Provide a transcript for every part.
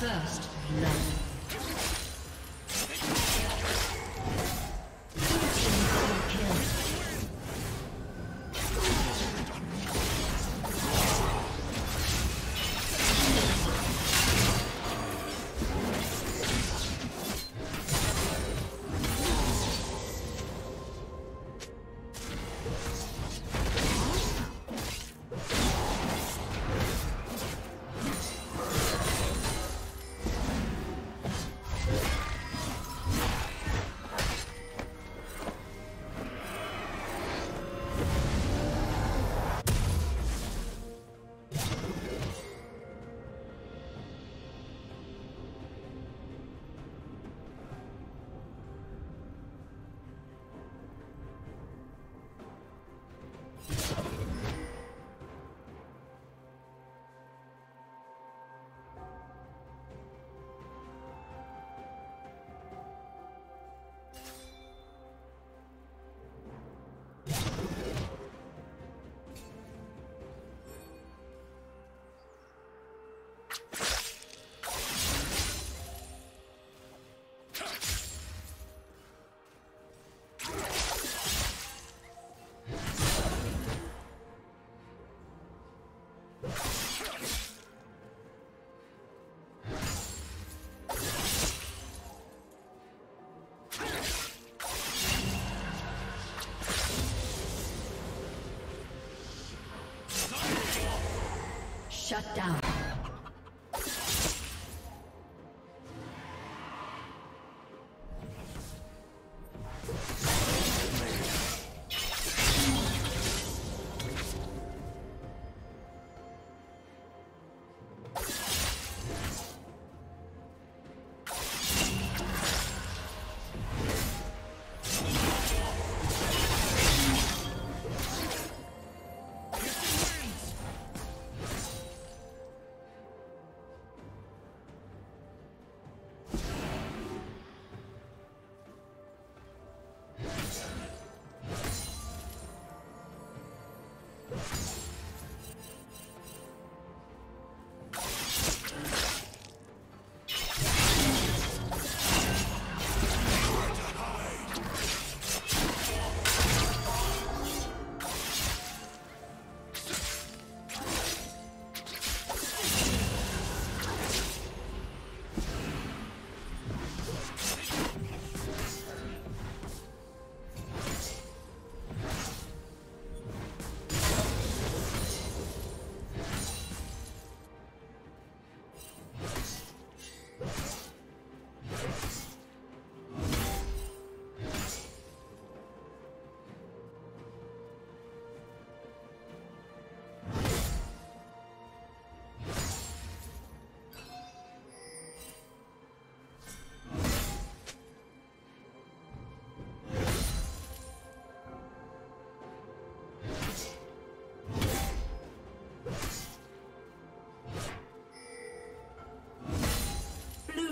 First love. Shut down.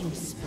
Killing spree.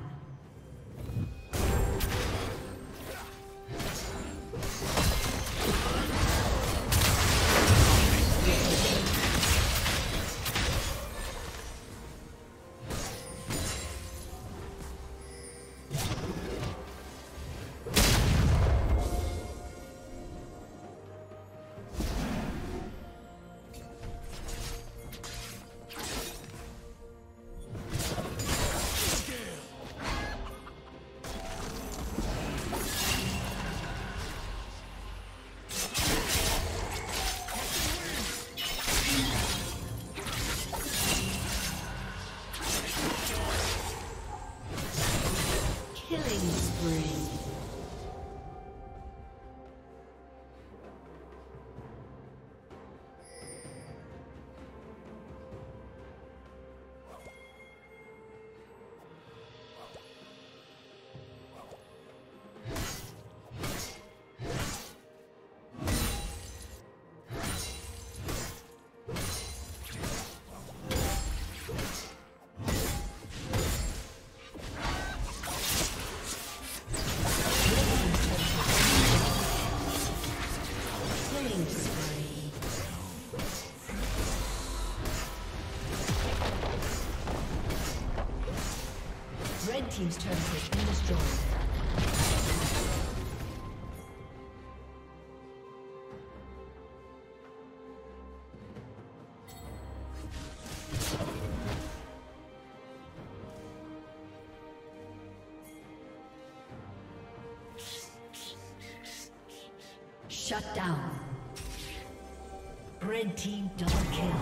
Team's turret has been destroyed. Shut down. Red team double kill.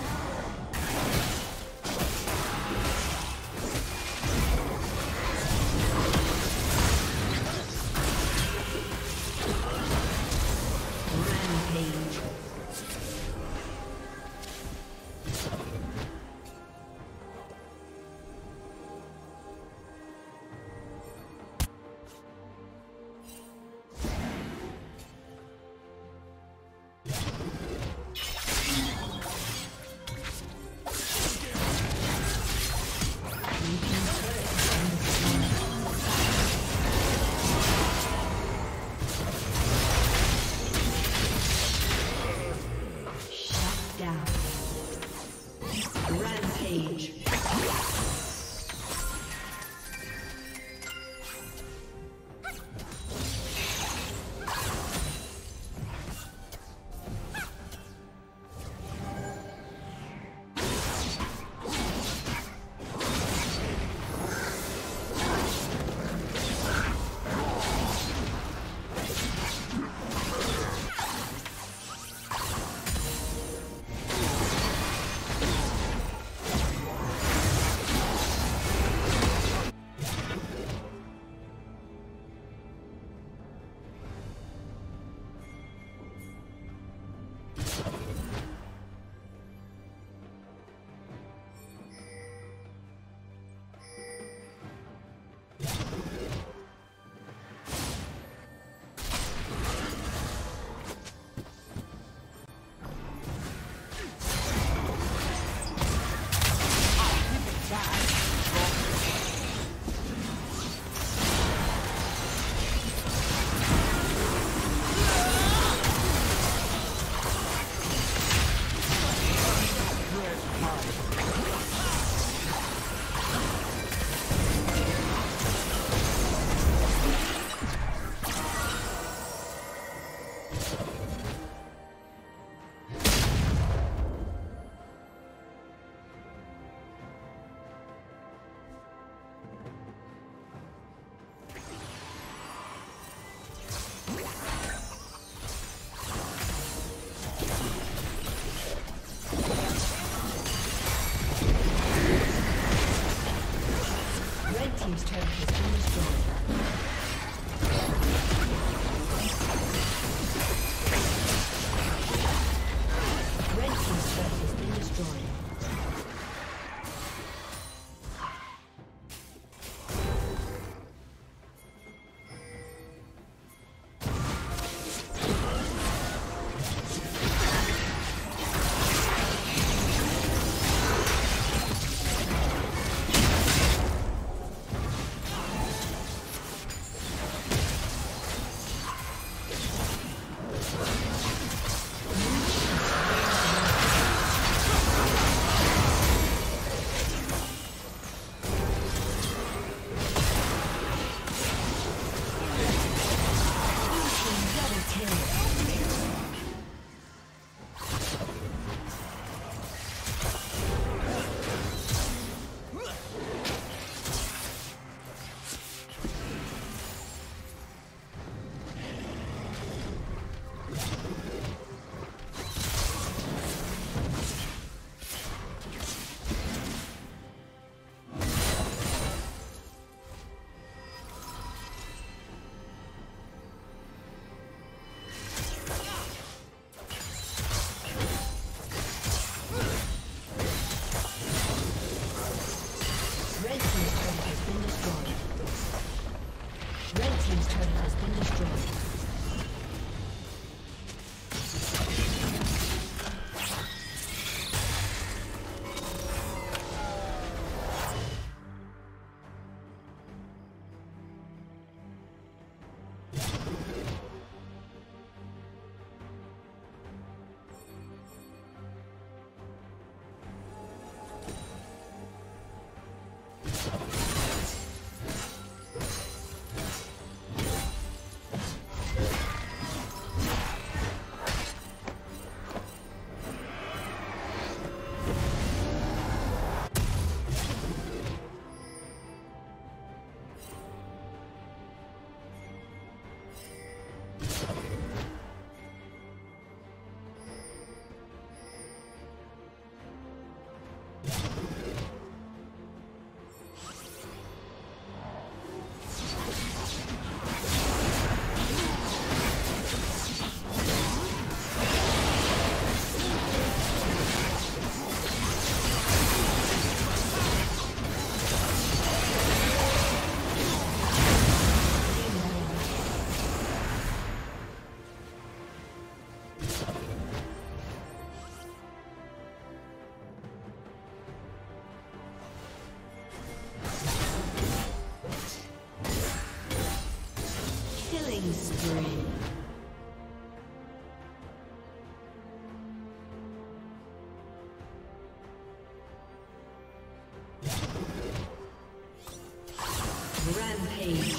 Rampage.